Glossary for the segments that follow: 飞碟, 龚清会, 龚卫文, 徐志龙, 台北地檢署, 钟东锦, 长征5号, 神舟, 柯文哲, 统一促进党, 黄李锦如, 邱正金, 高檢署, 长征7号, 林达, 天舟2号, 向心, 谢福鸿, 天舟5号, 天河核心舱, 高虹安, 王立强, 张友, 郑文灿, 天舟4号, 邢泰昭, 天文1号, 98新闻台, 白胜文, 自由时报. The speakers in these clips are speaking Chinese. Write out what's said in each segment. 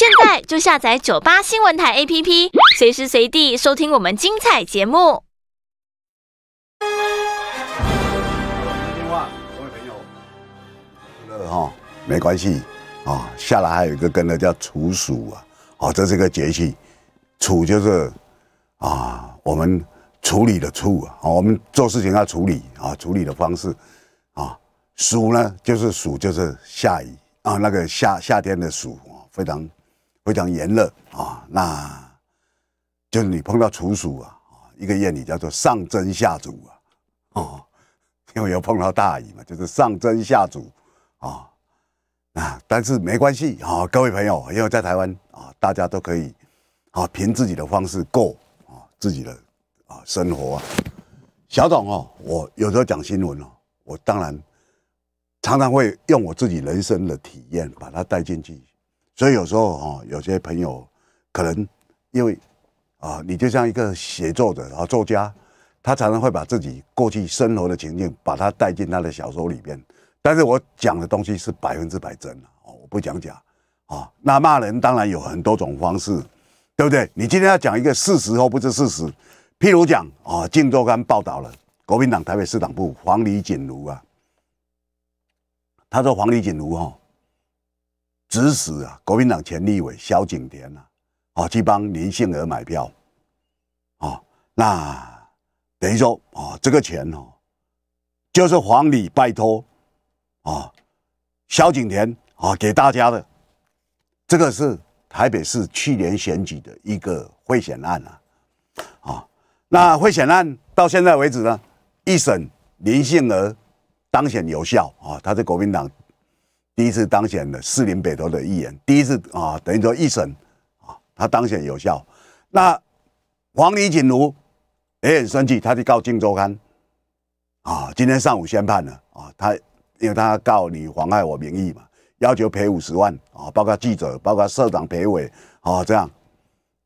现在就下载98新闻台 APP， 随时随地收听我们精彩节目。电话，各位朋友，乐哈没关系啊。下来还有一个跟着叫处暑啊，哦，这是个节气，处就是啊，我们处理的处啊，我们做事情要处理啊，处理的方式啊。暑呢，就是暑就是下雨啊，那个夏天的暑。 非常非常炎热啊，那就是你碰到处暑啊，一个谚语叫做上蒸下煮啊，哦，因为有碰到大雨嘛，就是上蒸下煮啊啊，但是没关系啊，各位朋友，因为在台湾啊，大家都可以啊，凭自己的方式过啊自己的啊生活啊。小董哦，我有时候讲新闻哦，我当然常常会用我自己人生的体验把它带进去。 所以有时候哈，有些朋友可能因为啊，你就像一个写作者啊、作家，他常常会把自己过去生活的情境，把它带进他的小说里边。但是我讲的东西是100%真的哦，我不讲假啊。那骂人当然有很多种方式，对不对？你今天要讲一个事实或不是事实，譬如讲啊，《镜周刊》报道了国民党台北市党部黄李锦如啊，他说黄李锦如哈。 指使啊，国民党前立委萧景田啊，哦，去帮林幸娥买票，哦，那等于说哦，这个钱哦，就是黄李拜托啊，萧景田啊给大家的，这个是台北市去年选举的一个贿选案啊，啊，那贿选案到现在为止呢，一审林幸娥当选有效啊，他是国民党。 第一次当选的士林北投的议员，第一次啊，等于说一审啊，他当选有效。那黄李锦如也很生气，他去告《镜周刊》啊，今天上午宣判了啊，他因为他告你妨害我名誉嘛，要求赔50万啊，包括记者、包括社长、陪委啊，这样。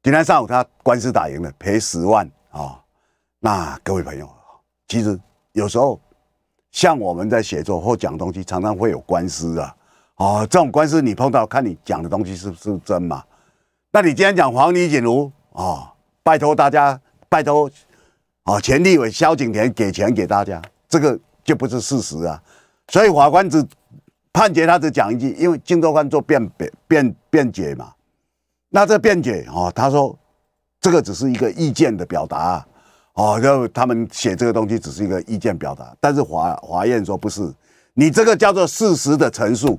今天上午他官司打赢了，赔10万啊。那各位朋友，其实有时候像我们在写作或讲东西，常常会有官司啊。 哦，这种官司你碰到，看你讲的东西是不是真嘛？那你今天讲黄李锦如哦，拜托大家，拜托哦，前立委萧景田给钱给大家，这个就不是事实啊。所以法官只判决他只讲一句，因为镜周刊做辩解嘛。那这辩解哦，他说这个只是一个意见的表达、啊、哦，就他们写这个东西只是一个意见表达，但是法院说不是，你这个叫做事实的陈述。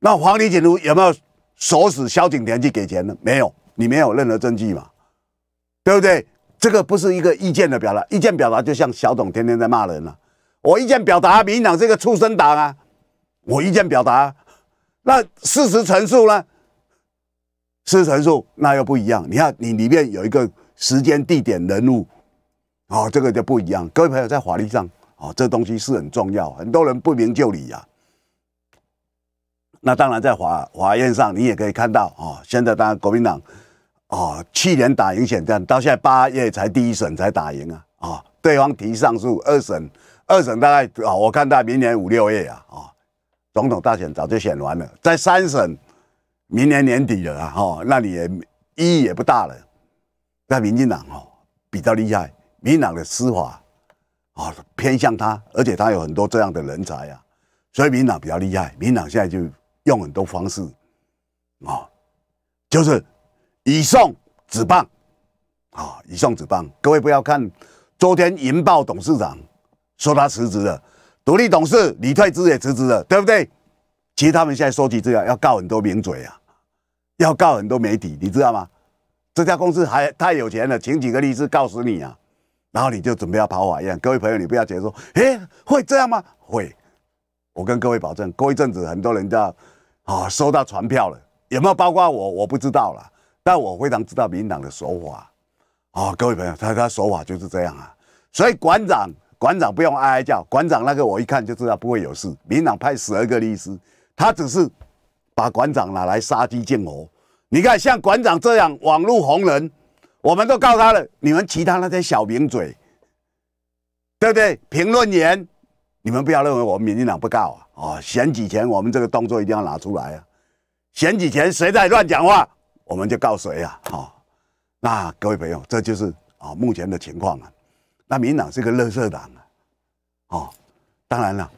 那黄李锦如有没有唆使萧景田去给钱呢？没有，你没有任何证据嘛，对不对？这个不是一个意见的表达，意见表达就像小董天天在骂人了、啊。我意见表达，民进党这个畜生党啊，我意见表达、啊。那事实陈述呢？事实陈述那又不一样。你看，你里面有一个时间、地点、人物，哦，这个就不一样。各位朋友，在法律上，哦，这东西是很重要，很多人不明就里啊。 那当然，在法院上，你也可以看到啊、哦。现在当然国民党，哦，去年打赢选战，到现在8月才第一审才打赢啊啊、哦！对方提上诉，二审大概啊、哦，我看到明年5、6月啊啊、哦，总统大选早就选完了，在3审，明年年底了啊哈、哦，那你也意义也不大了。那民进党哦比较厉害，民进党的司法啊、哦、偏向他，而且他有很多这样的人才啊，所以民进党比较厉害。民进党现在就。 用很多方式，啊、哦，就是以送止谤，啊、哦，以送止谤。各位不要看昨天银豹董事长说他辞职了，独立董事李退之也辞职了，对不对？其实他们现在收集资料要告很多名嘴啊，要告很多媒体，你知道吗？这家公司还太有钱了，请几个律师告死你啊！然后你就准备要跑法院。各位朋友，你不要觉得说，哎，会这样吗？会，我跟各位保证，过一阵子很多人叫。 啊、哦，收到传票了，有没有包括我？我不知道啦，但我非常知道民进党的手法。啊、哦，各位朋友，他手法就是这样啊。所以馆长不用哀哀叫，馆长那个我一看就知道不会有事。民进党派12个律师，他只是把馆长拿来杀鸡儆猴。你看，像馆长这样网络红人，我们都告他了。你们其他那些小名嘴，对不对？评论员。 你们不要认为我们民进党不告啊！哦，选举前我们这个动作一定要拿出来啊！选举前谁在乱讲话，我们就告谁啊！好、哦，那各位朋友，这就是啊、哦、目前的情况啊。那民党是个垃圾党啊，哦，当然了，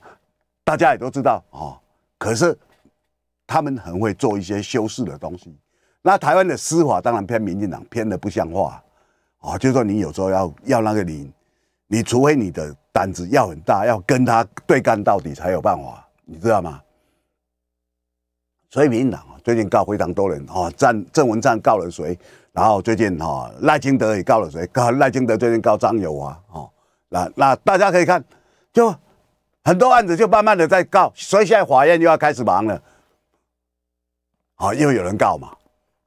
大家也都知道哦。可是他们很会做一些修饰的东西。那台湾的司法当然偏民进党，偏的不像话啊、哦。就是说你有时候要那个你除非你的胆子要很大，要跟他对干到底才有办法，你知道吗？所以民进党啊，最近告非常多人啊，郑文灿告了谁？然后最近啊，赖清德也告了谁？赖清德最近告张友啊，哦，那大家可以看，就很多案子就慢慢的在告，所以现在法院又要开始忙了，啊、哦，又有人告嘛，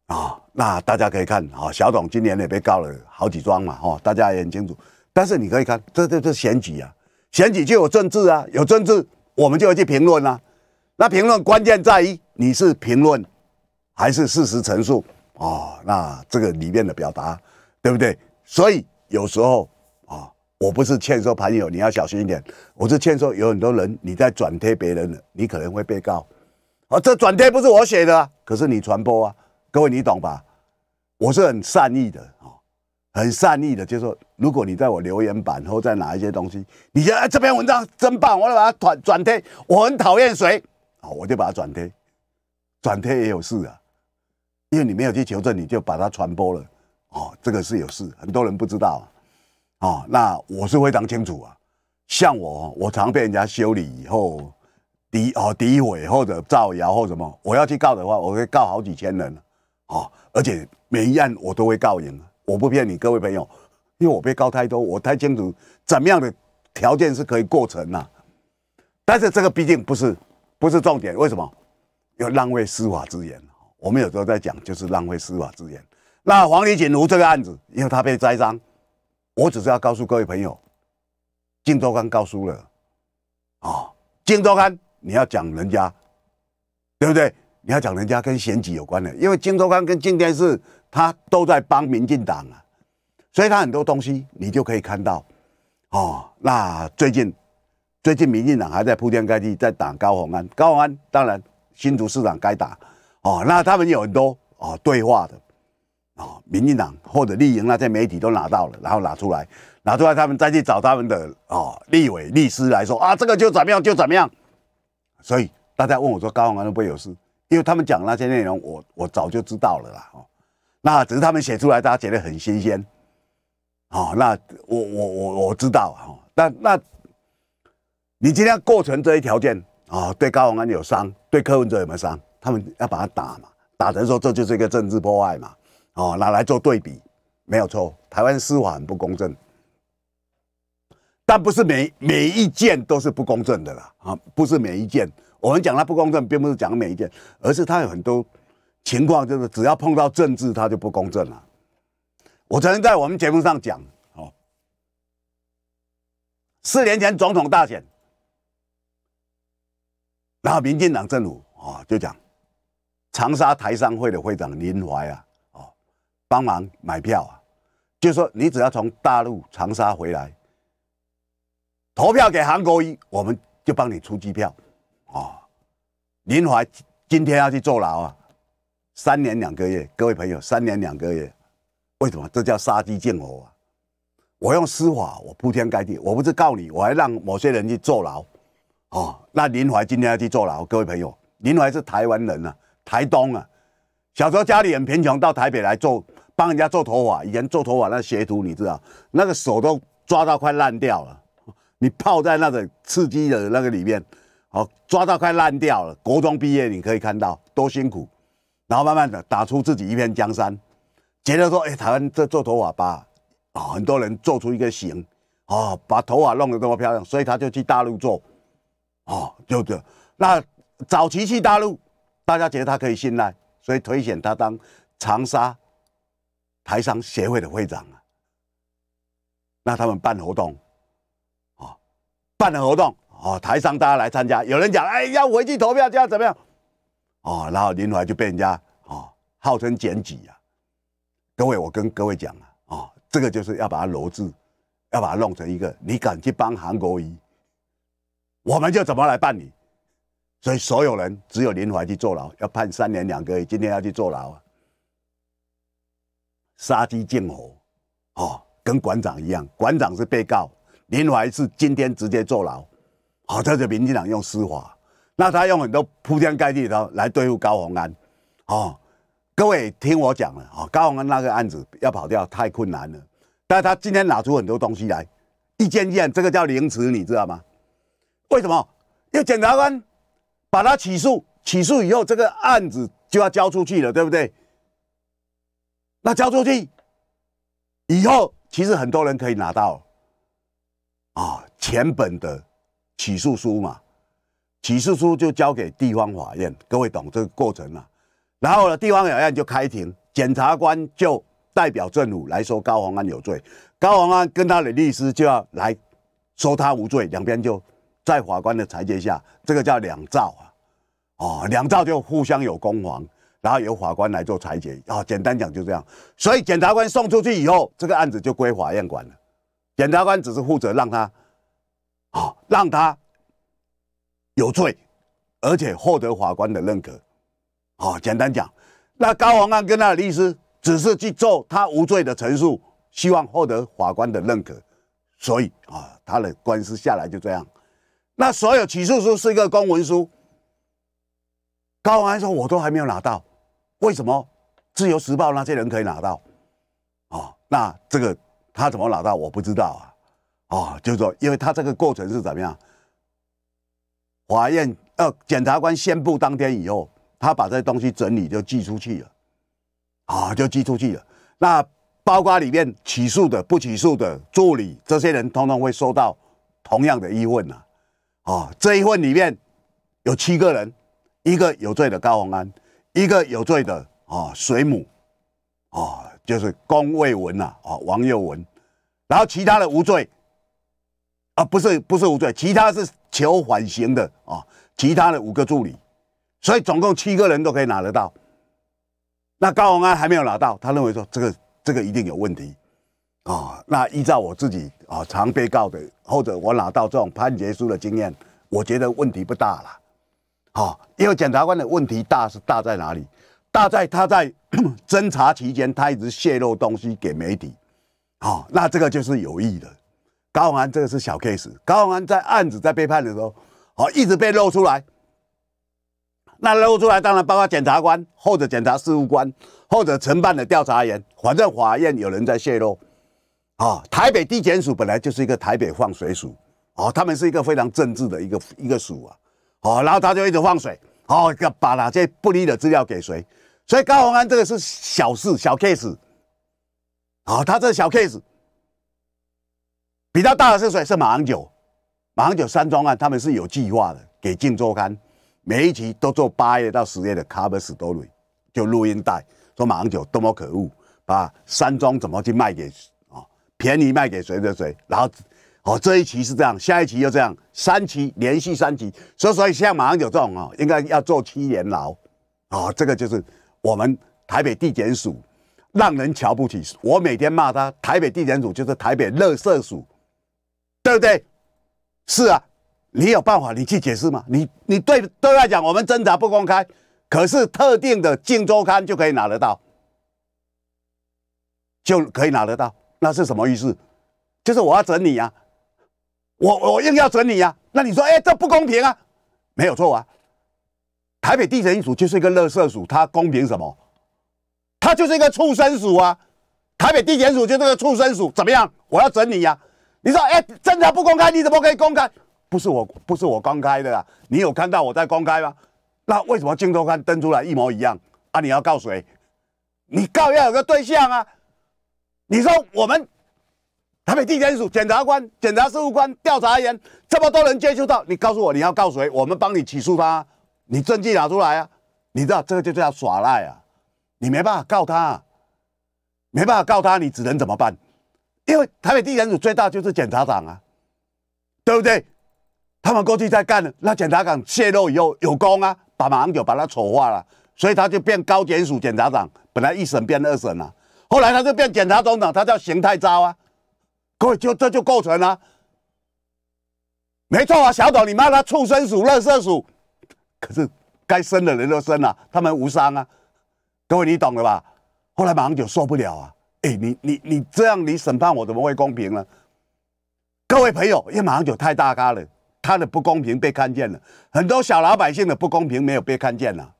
啊、哦，那大家可以看啊、哦，小董今年也被告了好几桩嘛，哦，大家也很清楚。但是你可以看，这选举啊，选举就有政治啊，有政治我们就会去评论啊。那评论关键在于你是评论还是事实陈述哦，那这个里面的表达对不对？所以有时候啊、哦，我不是劝说朋友你要小心一点，我是劝说有很多人你在转贴别人的，你可能会被告。哦，这转贴不是我写的啊，可是你传播啊，各位你懂吧？我是很善意的啊。哦，很善意的，就是说，如果你在我留言板或在哪一些东西，你觉得、哎、这篇文章真棒，我要把它转贴，我很讨厌谁，好，我就把它转贴，转贴也有事啊，因为你没有去求证，你就把它传播了，哦，这个是有事，很多人不知道啊，哦，那我是非常清楚啊，像我常被人家修理以后，诋毁或者造谣或什么，我要去告的话，我会告好几千人，哦，而且每一案我都会告赢。我不骗你，各位朋友，因为我被告太多，我太清楚怎么样的条件是可以过程啊。但是这个毕竟不是重点，为什么？要浪费司法资源。我们有时候在讲，就是浪费司法资源。那黄丽锦如这个案子，因为他被栽赃，我只是要告诉各位朋友，《镜周刊》告诉了啊，哦，《镜周刊》你要讲人家，对不对？你要讲人家跟选举有关的，因为《镜周刊》跟《镜电视》他都在帮民进党啊，所以他很多东西你就可以看到，哦，那最近民进党还在铺天盖地在打高虹安，高虹安当然新竹市长该打，哦，那他们有很多哦对话的，哦，民进党或者绿营那些媒体都拿到了，然后拿出来，他们再去找他们的哦立委律师来说啊，这个就怎么样就怎么样，所以大家问我说高虹安会不会有事，因为他们讲那些内容我早就知道了啦，哦。那只是他们写出来，大家觉得很新鲜，好，哦，那我知道啊，哦，那，你今天构成这一条件啊，哦，对高虹安有伤，对柯文哲有没有伤？他们要把它打嘛，打成说这就是一个政治迫害嘛，哦，拿来做对比，没有错。台湾司法很不公正，但不是每一件都是不公正的啦，啊，不是每一件。我们讲它不公正，并不是讲每一件，而是它有很多情况，就是只要碰到政治，它就不公正了。我曾经在我们节目上讲，哦，4年前总统大选，然后民进党政府啊，哦，就讲长沙台商会的会长林怀啊，哦，帮忙买票啊，就说你只要从大陆长沙回来，投票给韩国瑜，我们就帮你出机票，哦，林怀今天要去坐牢啊。3年2个月，各位朋友，3年2个月，为什么？这叫杀鸡儆猴啊！我用司法，我铺天盖地，我不是告你，我还让某些人去坐牢，哦，那林怀今天要去坐牢，各位朋友，林怀是台湾人啊，台东啊，小时候家里很贫穷，到台北来帮人家做头发，以前做头发那学徒，你知道，那个手都抓到快烂掉了，你泡在那个刺激的那个里面，哦，抓到快烂掉了。国中毕业，你可以看到多辛苦。然后慢慢的打出自己一片江山，觉得说，哎，台湾这做头发吧，啊，很多人做出一个型，哦，把头发弄得这么漂亮，所以他就去大陆做，哦，就这。那早期去大陆，大家觉得他可以信赖，所以推选他当长沙台商协会的会长啊。那他们办活动，啊，办了活动，啊，台商大家来参加，有人讲，哎，要回去投票，就要怎么样？哦，然后林怀就被人家哦号称检举啊，各位，我跟各位讲啊，哦，这个就是要把它揉制，要把它弄成一个，你敢去帮韩国瑜，我们就怎么来办你，所以所有人只有林怀去坐牢，要判3年2个月，今天要去坐牢啊！杀鸡儆猴，哦，跟馆长一样，馆长是被告，林怀是今天直接坐牢。好、哦，这是民进党用司法，那他用很多铺天盖地的来对付高虹安。哦，各位听我讲了啊、哦，高虹安那个案子要跑掉太困难了，但他今天拿出很多东西来，一件一件，这个叫凌迟，你知道吗？为什么？因为检察官。 把他起诉，起诉以后，这个案子就要交出去了，对不对？那交出去以后，其实很多人可以拿到啊，前本的起诉书嘛，起诉书就交给地方法院，各位懂这个过程啊。然后呢，地方法院就开庭，检察官就代表政府来说高虹安有罪，高虹安跟他的律师就要来说他无罪，两边就。 在法官的裁决下，这个叫两造啊，哦，两造就互相有攻防，然后由法官来做裁决啊、哦。简单讲就这样，所以检察官送出去以后，这个案子就归法院管了，检察官只是负责让他，哦，让他有罪，而且获得法官的认可。哦，简单讲，那高虹安跟他的律师只是去做他无罪的陈述，希望获得法官的认可，所以啊、哦，他的官司下来就这样。 那所有起诉书是一个公文书，高虹安说我都还没有拿到，为什么自由时报那些人可以拿到？哦，那这个他怎么拿到我不知道啊，哦，就是说，因为他这个过程是怎么样？法院检察官宣布当天以后，他把这东西整理就寄出去了，啊、哦，就寄出去了。那包括里面起诉的、不起诉的助理这些人，通通会收到同样的一份啊。 哦，这一份里面有7个人，一个有罪的高虹安，一个有罪的啊、哦、水母，哦，就是龚卫文呐、啊，哦王佑文，然后其他的无罪，啊不是无罪，其他是求缓刑的啊、哦，其他的5个助理，所以总共7个人都可以拿得到。那高虹安还没有拿到，他认为说这个一定有问题。 啊、哦，那依照我自己啊、哦、常被告的，或者我拿到这种判决书的经验，我觉得问题不大啦。好、哦，因为检察官的问题大是大在哪里？大在他在侦查期间，他一直泄露东西给媒体。好、哦，那这个就是有意的。高虹安这个是小 case， 高虹安在案子在被判的时候，哦，一直被露出来。那露出来当然包括检察官或者检察事务官或者承办的调查员，反正法院有人在泄露。 啊、哦，台北地检署本来就是一个台北放水署，哦，他们是一个非常政治的一个署啊，哦，然后他就一直放水，哦，把哪些不利的资料给谁，所以高虹安这个是小事小 case， 啊、哦，他这小 case， 比较大的是谁？是马英九3桩案，他们是有计划的，给《镜周刊》每一期都做8页到10页的 cover story， 就录音带，说马英九多么可恶，把3桩怎么去卖给。 便宜卖给谁，然后，哦，这一期是这样，下一期又这样，3期连续3期，所以像马英九这种啊、哦，应该要坐7年牢，哦，这个就是我们台北地检署让人瞧不起，我每天骂他，台北地检署就是台北垃圾署，对不对？是啊，你有办法你去解释吗？你对外讲我们侦查不公开，可是特定的《镜周刊》就可以拿得到，就可以拿得到。 那是什么意思？就是我要整你呀、啊，我硬要整你呀、啊。那你说，哎、欸，这不公平啊？没有错啊。台北地检署就是一个垃圾署，它公平什么？它就是一个畜生署啊。台北地检署就是个畜生署，怎么样？我要整你呀、啊。你说，哎、欸，侦查不公开，你怎么可以公开？不是我公开的啊。你有看到我在公开吗？那为什么镜头看登出来一模一样啊？你要告谁？你告要有个对象啊。 你说我们台北地检署检察官、检察事务官、调查员这么多人接触到，你告诉我你要告谁？我们帮你起诉他、啊，你证据拿出来啊！你知道这个就叫耍赖啊！你没办法告他、啊，没办法告他，你只能怎么办？因为台北地检署最大就是检察长啊，对不对？他们过去在干，那检察长泄露以后有功啊，把马英九把他丑化了，所以他就变高检署检察长，本来1审变2审了、啊。 后来他就变检察总长，他叫邢泰昭啊，各位就这就构成了、啊，没错啊，小董你骂他畜生署、垃圾署，可是该生的人都生了、啊，他们无伤啊。各位你懂了吧？后来马英九受不了啊，哎，你这样你审判我怎么会公平呢？各位朋友，因为马英九太大咖了，他的不公平被看见了，很多小老百姓的不公平没有被看见了，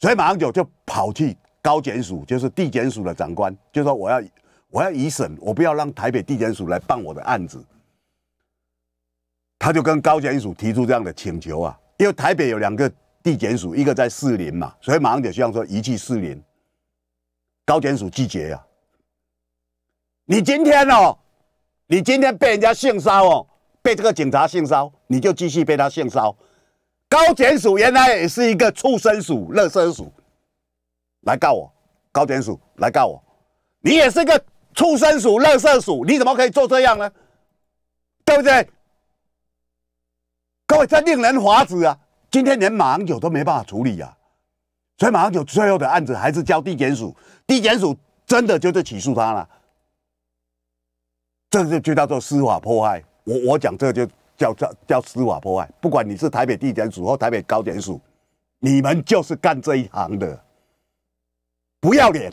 所以马英九就跑去高检署，就是地检署的长官，就说我要移审，我不要让台北地检署来办我的案子。他就跟高检署提出这样的请求啊，因为台北有2个地检署，一个在士林嘛，所以马英九希望说移去士林。高检署拒绝啊，你今天被人家性骚哦，被这个警察性骚，你就继续被他性骚。高检署原来也是一个畜生署、垃圾署，来告我，高检署来告我。你也是个畜生鼠、垃圾鼠，你怎么可以做这样呢？对不对？各位，这令人发指啊！今天连马英九都没办法处理啊，所以马英九最后的案子还是交地检署，地检署真的就是起诉他了。这就叫做司法迫害。我讲这就叫司法迫害。不管你是台北地检署或台北高检署，你们就是干这一行的，不要脸！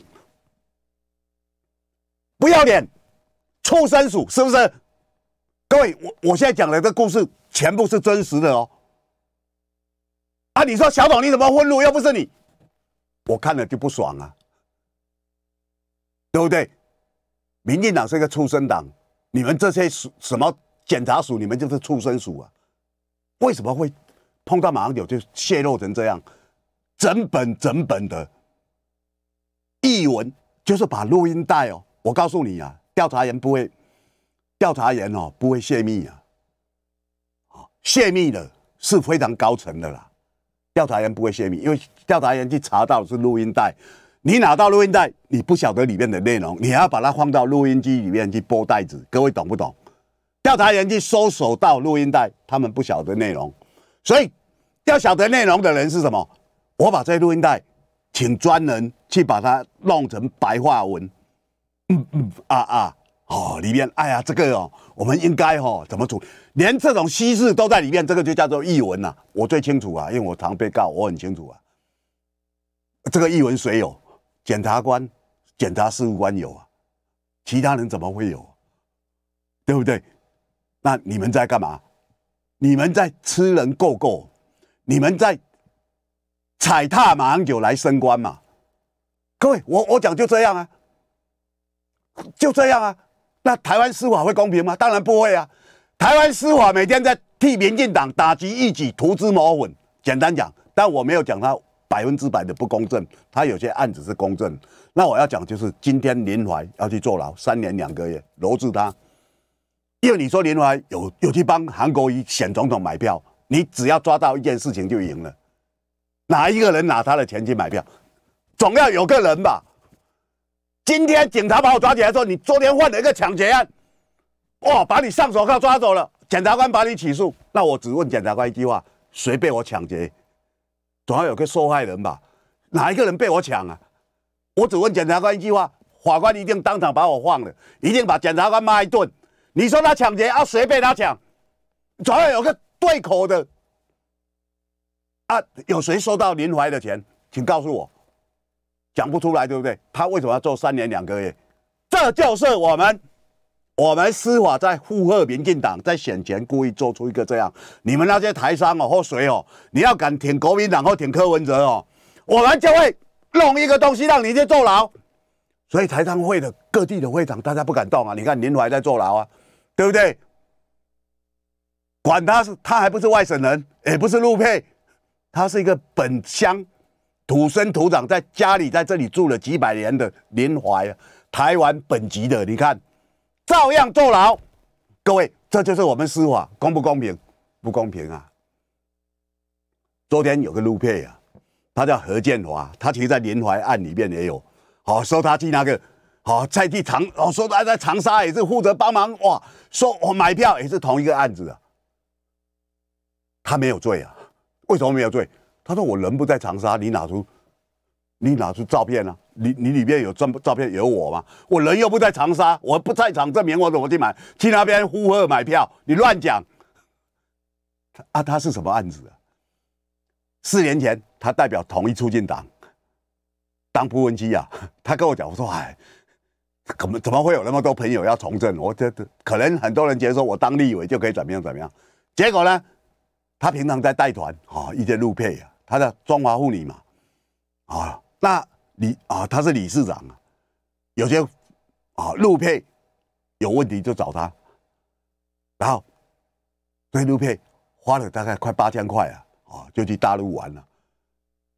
不要脸，畜生鼠是不是？各位，我现在讲的这故事全部是真实的哦。啊，你说小董你怎么混入？又不是你，我看了就不爽啊，对不对？民进党是一个畜生党，你们这些什么检察署，你们就是畜生鼠啊！为什么会碰到马英九就泄露成这样？整本的译文，就是把录音带哦。我告诉你啊，调查员不会泄密啊，泄密的是非常高层的啦，调查员不会泄密，因为调查员去查到的是录音带，你拿到录音带，你不晓得里面的内容，你还要把它放到录音机里面去播带子，各位懂不懂？调查员去搜索到录音带，他们不晓得内容，所以要晓得内容的人是什么？我把这录音带请专人去把它弄成白话文。里面哎呀，这个哦，我们应该怎么处理？连这种稀释都在里面，这个就叫做译文呐、啊。我最清楚啊，因为我常被告，我很清楚啊。这个译文谁有？检察官、检察事务官有啊，其他人怎么会有？对不对？那你们在干嘛？你们在吃人够，你们在踩踏马英九来升官嘛？各位，我讲就这样啊。就这样啊，那台湾司法会公平吗？当然不会啊！台湾司法每天在替民进党打击异己、涂脂抹粉。简单讲，但我没有讲他100%的不公正，他有些案子是公正。那我要讲就是，今天林怀要去坐牢3年2个月，揉制他。因为你说林怀有去帮韩国瑜选总统买票，你只要抓到一件事情就赢了。哪一个人拿他的钱去买票？总要有个人吧。今天警察把我抓起来说，你昨天犯了一个抢劫案，哇，把你上手铐抓走了，检察官把你起诉。那我只问检察官一句话：谁被我抢劫？总要有个受害人吧？哪一个人被我抢啊？我只问检察官一句话，法官一定当场把我放了，一定把检察官骂一顿。你说他抢劫啊？谁被他抢？总要有个对口的啊？有谁收到林怀的钱？请告诉我。讲不出来，对不对？他为什么要做3年2个月？这就是我们司法在附和民进党，在选前故意做出一个这样。你们那些台商或谁你要敢挺国民党或挺柯文哲我们就会弄一个东西让你去坐牢。所以台商会的各地的会长，大家不敢动啊。你看林怀在坐牢啊，对不对？管他还不是外省人，也不是陆配，他是一个本乡。土生土长，在家里在这里住了几百年的林怀，台湾本籍的，你看，照样坐牢。各位，这就是我们司法公不公平？不公平啊！昨天有个陆配啊，他叫何建华，他其实在林怀案里面也有，说他去那个，再去说他在长沙也是负责帮忙，哇，说我买票也是同一个案子啊，他没有罪啊，为什么没有罪？他说：“我人不在长沙，你拿出照片啊？你里面有照片有我吗？我人又不在长沙，我不在场证明我怎么去买？去那边呼喝买票？你乱讲！啊，他是什么案子啊？ 4年前他代表统一促进党当顾问机啊，他跟我讲，我说哎，怎么会有那么多朋友要从政？我这可能很多人觉得说我当立委就可以怎么样，结果呢，他平常在带团啊，一些路配啊，他的中华妇女嘛，啊，那他是理事长啊，有些啊路配有问题就找他，然后对路配花了大概快8000块啊。 哦，就去大陆玩了，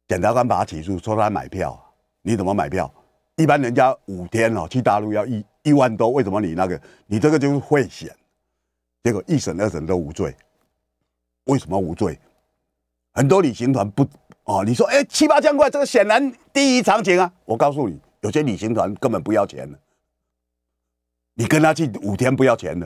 检察官把他起诉，说他买票，你怎么买票？一般人家5天哦，去大陆要1万多，为什么你那个？你这个就是贿选，结果1审、2审都无罪，为什么无罪？很多旅行团不哦，你说哎7、8千块，这个显然低于常情啊！我告诉你，有些旅行团根本不要钱的，你跟他去5天不要钱的，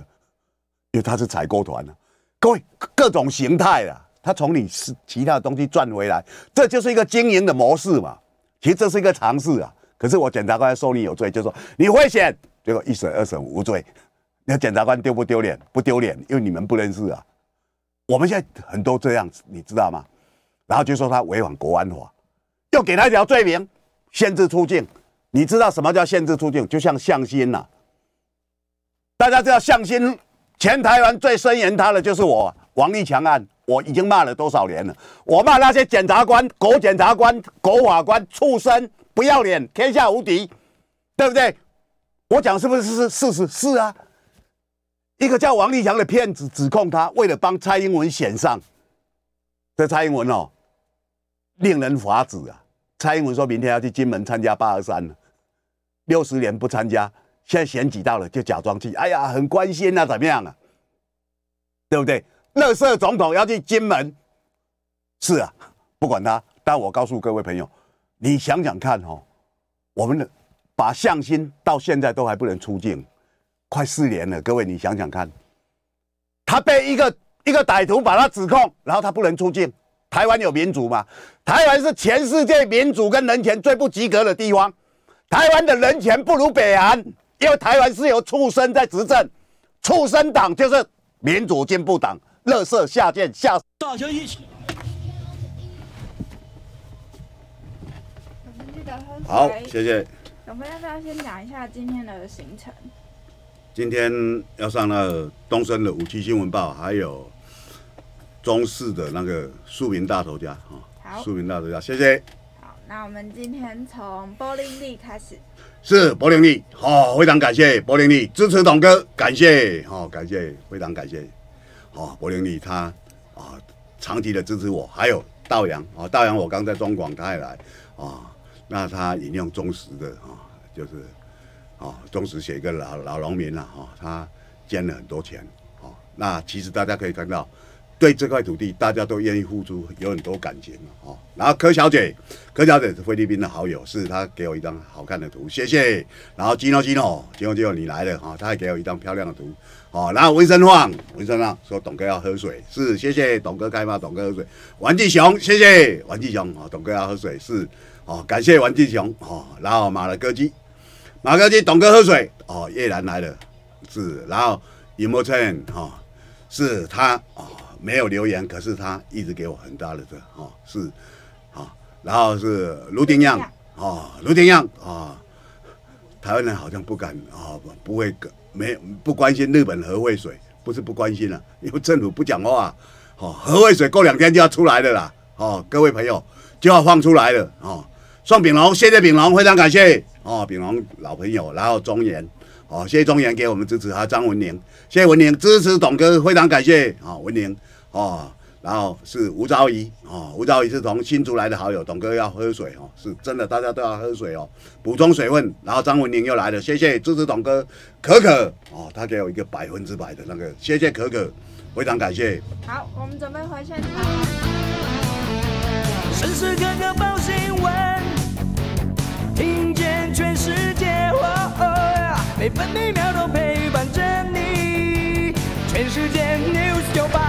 因为他是采购团啊，各位各种形态啊。 他从你其他的东西赚回来，这就是一个经营的模式嘛。其实这是一个尝试啊。可是我检察官说你有罪，就说你贿选，结果1审、2审无罪。那检察官丢不丢脸？不丢脸，因为你们不认识啊。我们现在很多这样，你知道吗？然后就说他违反国安法，又给他一条罪名，限制出境。你知道什么叫限制出境？就像向心呐、啊，大家知道向心，前台湾最声援他的就是我王立强案。 我已经骂了多少年了？我骂那些检察官、狗检察官、狗法官、畜生、不要脸，天下无敌，对不对？我讲是不是事实？是啊。一个叫王立强的骗子指控他为了帮蔡英文选上，这蔡英文哦，令人发指啊！蔡英文说明天要去金门参加823了，60年不参加，现在选举到了就假装去，哎呀，很关心啊，怎么样啊？对不对？ 垃圾总统要去金门，是啊，不管他。但我告诉各位朋友，你想想看哦，我们的把向心到现在都还不能出境，快4年了。各位，你想想看，他被一个歹徒把他指控，然后他不能出境。台湾有民主吗？台湾是全世界民主跟人权最不及格的地方。台湾的人权不如北韩，因为台湾是由畜生在执政，畜生党就是民主进步党。 垃圾下贱下，大家一起。好，谢谢。我们要不要先讲一下今天的行程？今天要上那东森的5期新闻报，还有中视的那个庶民大头家啊。好，庶民大头家，谢谢。好，那我们今天从柏林利开始。是柏林利，好、哦，非常感谢柏林利支持董哥，感谢，好、哦，感谢，非常感谢。 哦，柏林利他啊，长期的支持我，还有道阳啊，道阳我刚在中广他也来啊，那他引用中时的啊，就是啊，中时写一个老农民啊，他捐了很多钱啊，那其实大家可以看到，对这块土地大家都愿意付出，有很多感情啊。然后柯小姐是菲律宾的好友，是她给我一张好看的图，谢谢。然后Gino你来了啊，他还给我一张漂亮的图。 哦，然后文生旺说董哥要喝水，是谢谢董哥开骂，董哥喝水。王继雄，谢谢王继雄啊、哦，董哥要喝水是哦，感谢王继雄哦。然后马了哥基，董哥喝水哦。叶兰来了是，然后尹莫成哈是他哦，没有留言，可是他一直给我很大的这哦是好、哦，然后是卢丁样啊、哦，台湾人好像不敢啊、哦，不会跟。 没不关心日本核废水，不是不关心了、啊，因为政府不讲话、啊。哦，核废水过2天就要出来了啦。哦，各位朋友就要放出来了。哦，宋秉龙，谢谢秉龙，非常感谢。哦，秉龙老朋友，然后中原，哦，谢谢中原给我们支持，还有张文宁，谢谢文宁支持董哥，非常感谢。哦，文宁，哦，然后是吴昭仪，哦，吴昭仪是从新竹来的好友，董哥要喝水哦，是真的，大家都要喝水哦，补充水分。然后张文宁又来了，谢谢支持董哥。 可哦，他给我一个100%的那个，谢谢可，非常感谢。好，我们准备回现场。时时刻刻报新闻，听见全世界，每分每秒都陪伴着你，全世界 News 98。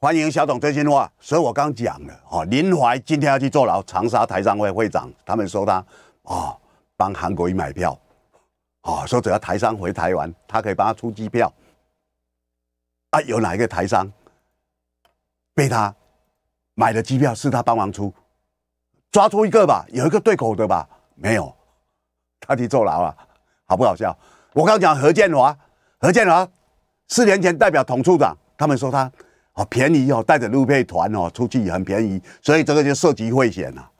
欢迎小董真心话，所以我刚讲了哦，林怀今天要去坐牢，长沙台商会会长，他们说他哦。 帮韩国瑜买票，哦，说只要台商回台湾，他可以帮他出机票。啊，有哪一个台商被他买的机票是他帮忙出，抓出一个吧，有一个对口的吧，没有，他去坐牢了，好不好笑？我刚讲何建华，何建华4年前代表统处长，他们说他好便宜哦，带着陆配团哦出去很便宜，所以这个就涉及贿选了。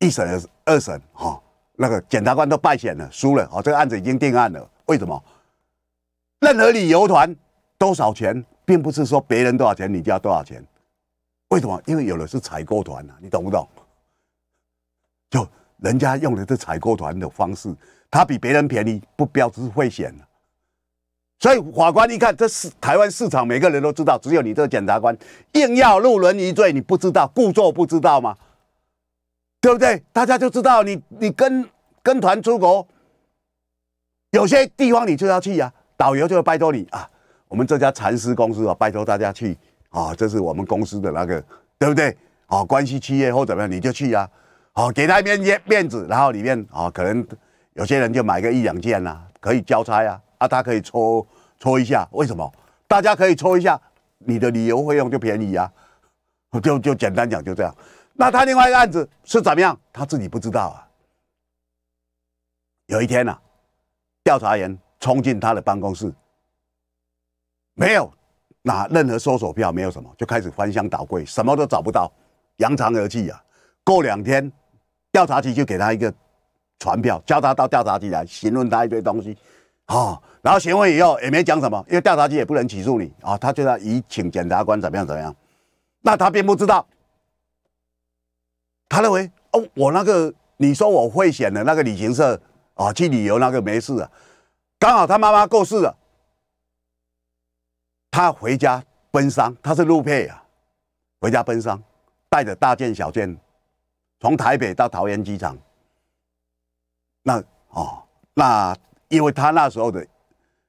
一审、二审哈、哦，那个检察官都败选了，输了哦，这个案子已经定案了。为什么？任何旅游团多少钱，并不是说别人多少钱你就要多少钱。为什么？因为有的是采购团啊，你懂不懂？就人家用的是采购团的方式。他比别人便宜，不标志会显了。所以法官一看，这是台湾市场，每个人都知道，只有你这个检察官硬要入人于罪，你不知道，故作不知道吗？对不对？大家就知道你跟团出国，有些地方你就要去啊，导游就会拜托你啊，我们这家禅师公司啊，拜托大家去啊，这是我们公司的那个，对不对？啊，关系企业或怎么样，你就去啊，好、啊、给他面子，然后里面啊可能。有些人就买个1、2件啦、啊，可以交差啊，啊，他可以搓一下，为什么？大家可以搓一下，你的旅游费用就便宜啊，就简单讲就这样。那他另外一个案子是怎么样？他自己不知道啊。有一天啊，调查员冲进他的办公室，没有拿任何搜索票，没有什么，就开始翻箱倒柜，什么都找不到，扬长而去啊。过2天，调查局就给他一个。传票叫他到调查局来询问他一堆东西，哦，然后询问以后也没讲什么，因为调查局也不能起诉你啊、哦，他就要移请检察官怎么样。那他并不知道，他认为哦，我那个你说我贿选的那个旅行社啊、哦，去旅游那个没事啊，刚好他妈妈过世了，他回家奔丧，他是陆配啊，回家奔丧，带着大件小件，从台北到桃园机场。那哦，那因为他那时候的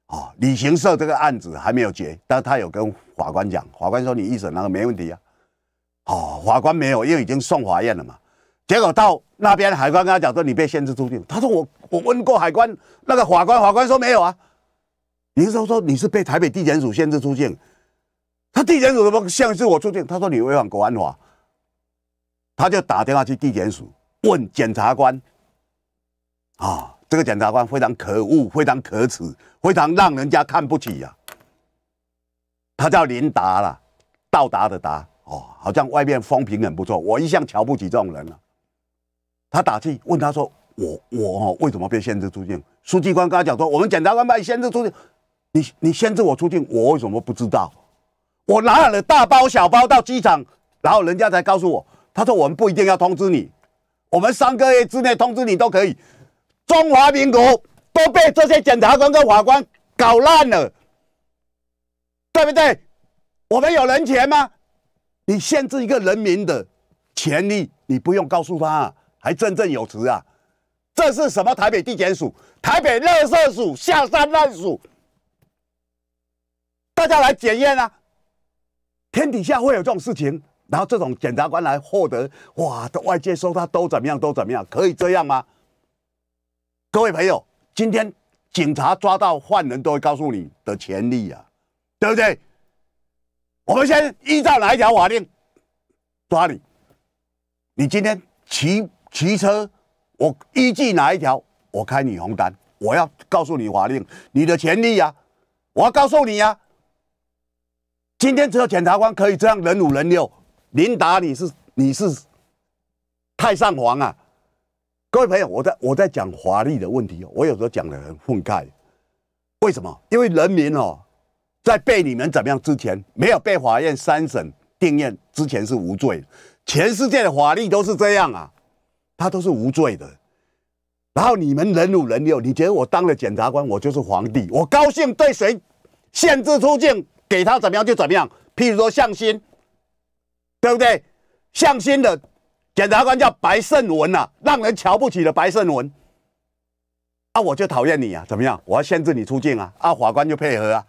哦，旅行社这个案子还没有结，但他有跟法官讲，法官说你一审那个没问题啊，哦，法官没有，因为已经送法院了嘛。结果到那边海关跟他讲说你被限制出境，他说我问过海关那个法官说没有啊，你是说你是被台北地检署限制出境，他地检署怎么限制我出境？他说你违反国安法，他就打电话去地检署问检察官。啊、哦，这个检察官非常可恶，非常可耻，非常让人家看不起呀、啊。他叫林达啦，到达的达哦，好像外面风评很不错。我一向瞧不起这种人了、啊。他打去问他说：“我哦，为什么被限制出境？”书记官跟他讲说：“我们检察官把你限制出境，你限制我出境，我为什么不知道？我拿了大包小包到机场，然后人家才告诉我。他说我们不一定要通知你，我们3个月之内通知你都可以。”中华民国都被这些检察官跟法官搞烂了，对不对？我们有人权吗？你限制一个人民的权利，你不用告诉他、啊，还振振有词啊！这是什么？台北地检署、台北垃圾署、下山滥署，大家来检验啊！天底下会有这种事情？然后这种检察官来获得，哇，外界说他都怎么样，都怎么样，可以这样吗？各位朋友，今天警察抓到犯人都会告诉你的权利啊，对不对？我们先依照哪一条法令抓你？你今天骑车，我依据哪一条？我开你红单，我要告诉你法令，你的权利啊，我要告诉你啊。今天只有检察官可以这样人5人6，琳达你是太上皇啊！各位朋友，我在讲法律的问题，我有时候讲得很愤慨。为什么？因为人民哦，在被你们怎么样之前，没有被法院3审定谳之前是无罪的。全世界的法律都是这样啊，他都是无罪的。然后你们人5人6，你觉得我当了检察官，我就是皇帝，我高兴对谁限制出境，给他怎么样就怎么样。譬如说向心，对不对？向心的。检察官叫白胜文啊，让人瞧不起的白胜文。啊，我就讨厌你啊，怎么样？我要限制你出境啊！啊，法官就配合啊。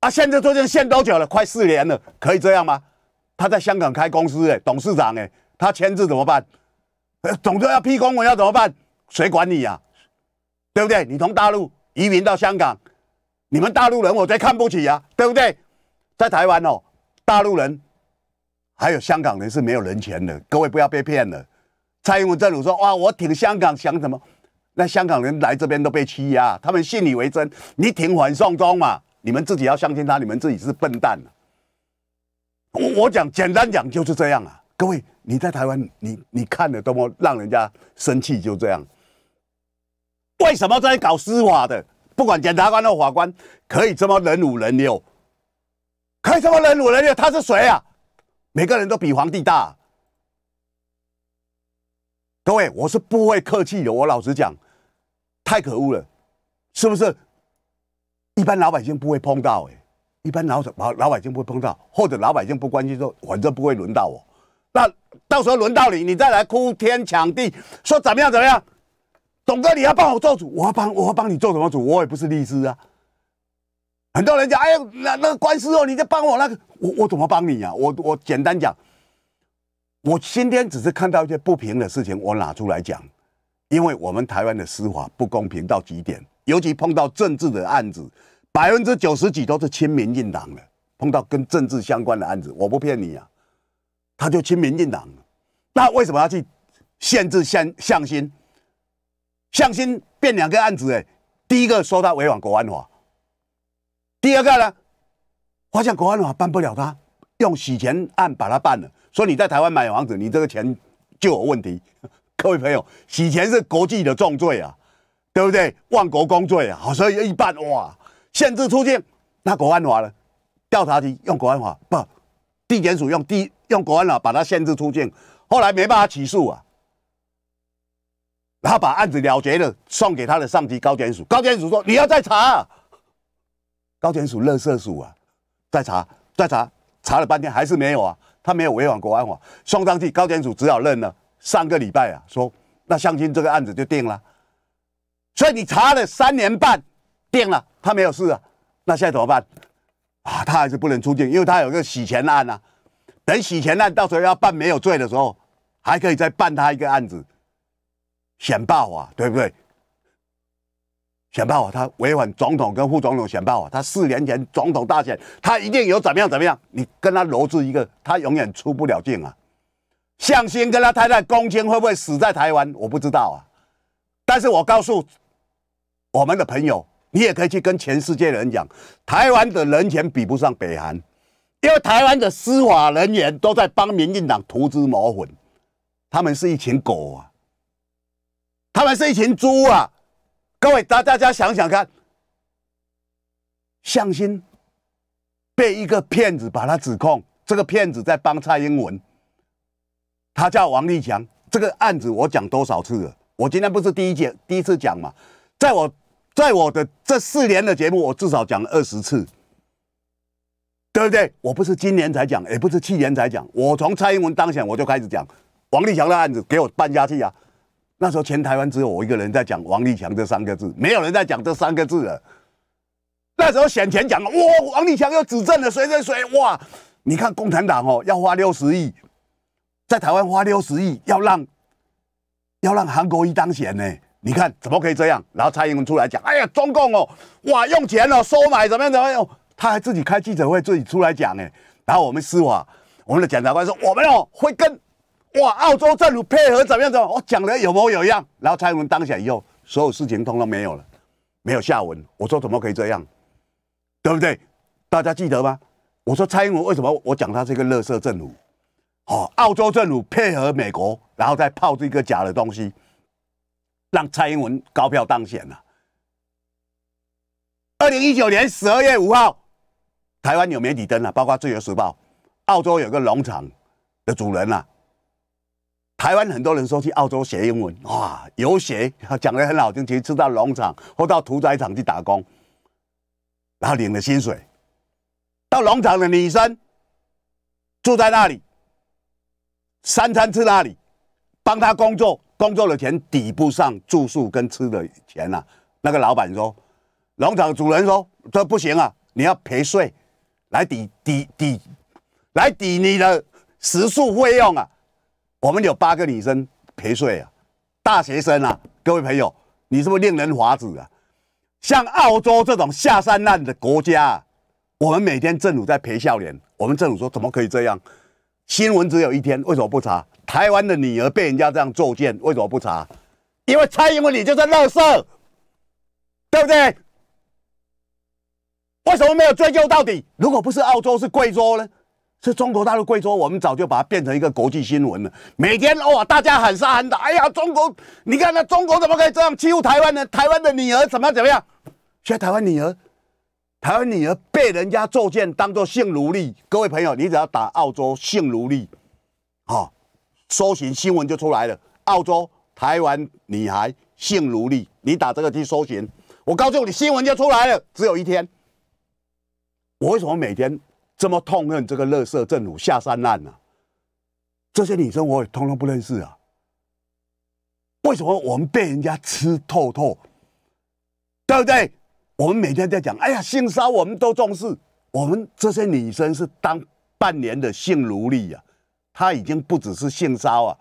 啊，限制出境限多久了？快4年了，可以这样吗？他在香港开公司哎、欸，董事长哎、欸，他签字怎么办？总之要批公文要怎么办？谁管你啊？对不对？你从大陆移民到香港，你们大陆人我最看不起啊，对不对？在台湾哦，大陆人还有香港人是没有人权的，各位不要被骗了。蔡英文政府说哇，我挺香港，想什么？那香港人来这边都被欺压，他们信以为真。你挺反送中嘛？你们自己要相信他，你们自己是笨蛋、啊。我讲简单讲就是这样啊，各位，你在台湾，你看得多么让人家生气，就这样。为什么在搞司法的，不管检察官或法官，可以这么人五人六？可以这么人五人六？他是谁啊？每个人都比皇帝大、啊。各位，我是不会客气的，我老实讲，太可恶了，是不是？一般老百姓不会碰到、欸，一般老百姓不会碰到，或者老百姓不关心，说反正不会轮到我。那到时候轮到你，你再来哭天抢地，说怎么样怎么样？董哥，你要帮我做主，我要帮你做什么主？我也不是律师啊。很多人讲，哎呀，那个官司哦，你就帮我那个，我怎么帮你啊？我简单讲。我今天只是看到一些不平的事情，我拿出来讲，因为我们台湾的司法不公平到极点，尤其碰到政治的案子，90%几都是亲民进党的，碰到跟政治相关的案子，我不骗你啊，他就亲民进党。那为什么要去限制向心？向心变两个案子、欸，第一个说他违反国安法，第二个呢，好像国安法办不了他，用洗钱案把他办了。说你在台湾买房子，你这个钱就有问题。各位朋友，洗钱是国际的重罪啊，对不对？万国公罪啊，所以一办哇，限制出境。那国安法呢？调查局用国安法，不，地检署用国安法把它限制出境。后来没办法起诉啊，然后把案子了结了，送给他的上级高检署。高检署说你要再查、啊，高检署垃圾署啊，再查，查了半天还是没有啊。他没有违反国安法，送上去高检署只好认了。上个礼拜啊，说那向心这个案子就定了，所以你查了3年半，定了，他没有事啊。那现在怎么办啊？他还是不能出境，因为他有个洗钱案啊。等洗钱案到时候要办没有罪的时候，还可以再办他一个案子，选罢法，对不对？选罢法他违反总统跟副总统选罢法，他4年前总统大选，他一定有怎么样，你跟他罗织一个，他永远出不了境啊。向心跟他太太龚清会不会死在台湾，我不知道啊。但是我告诉我们的朋友，你也可以去跟全世界的人讲，台湾的人权比不上北韩，因为台湾的司法人员都在帮民进党涂脂抹粉，他们是一群狗啊，他们是一群猪啊。各位，大家想想看，向心被一个骗子把他指控，这个骗子在帮蔡英文，他叫王立强。这个案子我讲多少次了？我今天不是第一次讲嘛，在我的这4年的节目，我至少讲了20次，对不对？我不是今年才讲，也不是去年才讲，我从蔡英文当选我就开始讲王立强的案子，给我办下去啊。那时候全台湾只有我一个人在讲王立强这3个字，没有人在讲这3个字了。那时候选前讲，哇，王立强又指证了谁，哇！你看共产党哦，要花60亿，在台湾花60亿，要让韩国瑜当选呢。你看怎么可以这样？然后蔡英文出来讲，哎呀，中共哦，哇，用钱哦，收买怎么样、哦，他还自己开记者会，自己出来讲哎。然后我们司法，我们的检察官说，我们哦会跟。哇！澳洲政府配合怎么样？我讲的有模有样。然后蔡英文当选以后，所有事情通通没有了，没有下文。我说怎么可以这样，对不对？大家记得吗？我说蔡英文为什么我讲他是一个垃圾政府？哦，澳洲政府配合美国，然后再泡这个假的东西，让蔡英文高票当选了。2019年12月5号，台湾有媒体登了，包括《自由时报》，澳洲有个农场的主人啊。台湾很多人说去澳洲学英文，哇，游学讲得很好听，其实是到农场或到屠宰场去打工，然后领了薪水。到农场的女生住在那里，3餐吃那里，帮他工作，工作的钱抵不上住宿跟吃的钱啊。那个老板说，农场主人说，这不行啊，你要陪睡来抵你的食宿费用啊。我们有8个女生陪睡啊，大学生啊，各位朋友，你是不是令人发指啊？像澳洲这种下三滥的国家啊，我们每天政府在赔笑脸，我们政府说怎么可以这样？新闻只有一天，为什么不查？台湾的女儿被人家这样作践，为什么不查？因为蔡英文你就是垃圾，对不对？为什么没有追究到底？如果不是澳洲，是贵州呢？是中国大陆贵州，我们早就把它变成一个国际新闻了。每天哇，大家喊杀喊打，哎呀，中国，你看那中国怎么可以这样欺负台湾呢？台湾的女儿怎么样？现在台湾女儿被人家作践，当作性奴隶。各位朋友，你只要打澳洲性奴隶，哦，搜寻新闻就出来了。澳洲台湾女孩性奴隶，你打这个去搜寻，我告诉你，新闻就出来了。只有一天。我为什么每天这么痛恨这个垃圾政府下三滥呢、啊？这些女生我也通通不认识啊。为什么我们被人家吃透透，对不对？我们每天在讲，哎呀，性骚我们都重视，我们这些女生是当半年的性奴隶啊。她已经不只是性骚啊，